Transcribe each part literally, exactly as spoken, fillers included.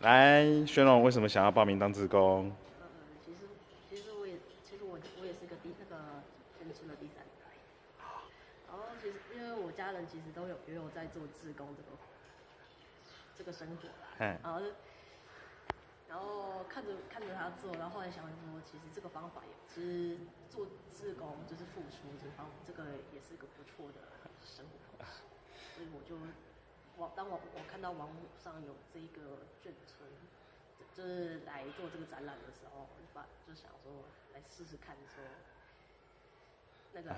来，宣蓉为什么想要报名当志工？呃，其实其实我也其实我我也是个第那个分数的第三代。然后其实因为我家人其实都有也有在做志工这个这个生活啦，然后然后看着看着他做，然后后来想说，其实这个方法也其实做志工就是付出这个方法，这个也是一个不错的生活方式，所以我就。 我当我我看到网络上有这个眷村，就是来做这个展览的时候，我就把就想说来试试看说，那个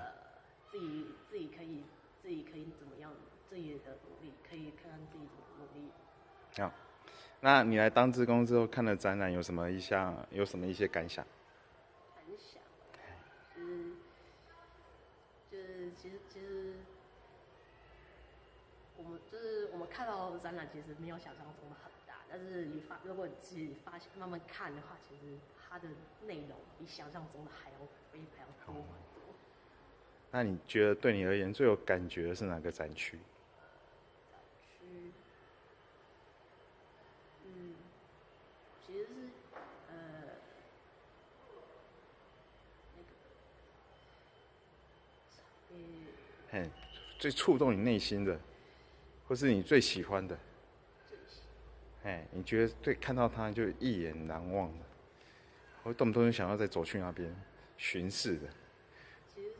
自己自己可以自己可以怎么样，自己的努力可以看看自己怎么努力。好，那你来当志工之后看了展览有什么一项有什么一些感想？感想，嗯，就是其实其实。 我们就是我们看到展览，其实没有想象中的很大，但是你发如果你自己发慢慢看的话，其实它的内容比想象中的还要非还要多很多。那你觉得对你而言最有感觉的是哪个展区？展区，嗯，其实是呃那个，嗯，嘿，最触动你内心的。 或是你最喜欢的，哎，你觉得对看到它就一眼难忘的，我动不动就想要再走去那边巡视的。其实是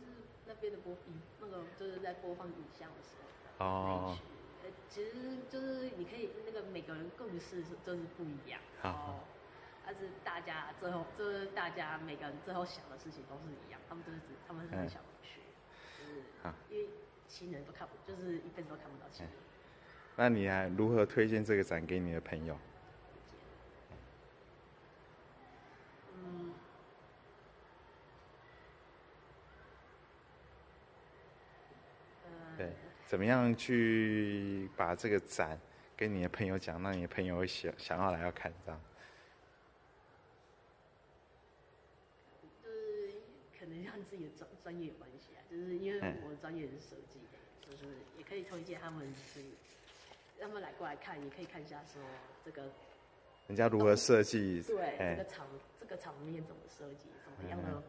那边的播影，那个就是在播放影像的时候。哦。呃，其实就是你可以那个每个人共识就是不一样。好。但是大家最后就是大家每个人最后想的事情都是一样，他们就是他们是很想去，就是因为亲人都看不，就是一辈子都看不到亲人。 那你还如何推荐这个展给你的朋友？嗯，对，怎么样去把这个展跟你的朋友讲，让你的朋友想想要来要看这样？就是可能让自己的专专业有关系啊，就是因为我的专业是设计的，就是也可以推荐他们是。 他们来过来看，你可以看一下说这个，人家如何设计？对，欸、这个场这个场面怎么设计？怎么样的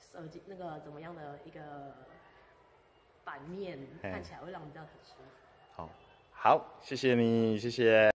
设计？嗯、那个怎么样的一个版面，欸、看起来会让人家很舒服。好，好，谢谢你，谢谢。